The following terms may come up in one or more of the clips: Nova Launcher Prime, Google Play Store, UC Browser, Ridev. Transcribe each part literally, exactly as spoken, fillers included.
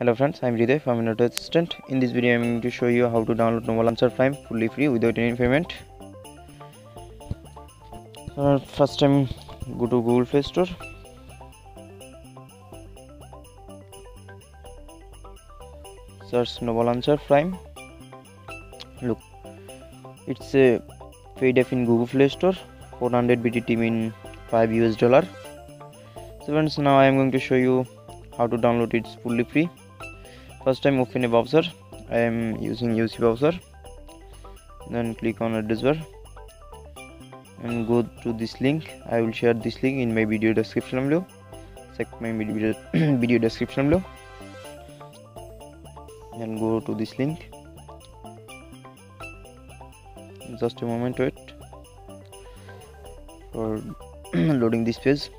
Hello friends, I'm Ridev from Nova Launcher Assistant. In this video, I'm going to show you how to download Nova Launcher Prime fully free without any payment. Uh, first time, go to Google Play Store. Search Nova Launcher Prime. Look, it's a paid app in Google Play Store. four hundred B T T mean five U S dollar. So friends, now I'm going to show you how to download it fully free. First time, open a browser. I am using U C Browser. Then click on address bar and go to this link. I will share this link in my video description below. Check my video video description below. Then go to this link. Just a moment, wait for loading this page.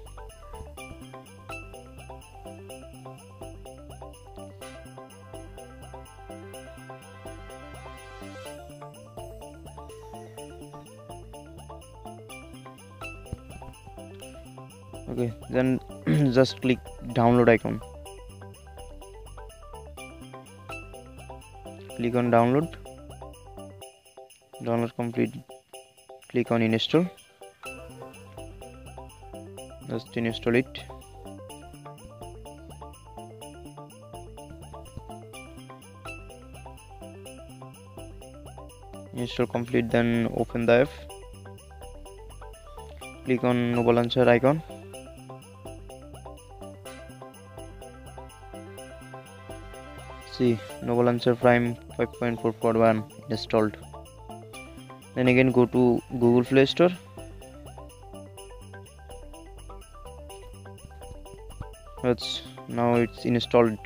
Okay, then just click download icon. Click on download. Download complete. Click on install. Just install it. Install complete. Then open the app. Click on Noble Launcher icon. See, Nova Launcher Prime five point four point one installed. Then again go to Google Play Store. That's now it's installed.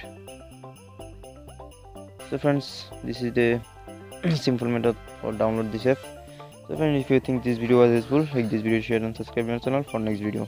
So friends, this is the simple method for download this app. So friends, if you think this video was useful, like this video, share and subscribe to my channel for next video.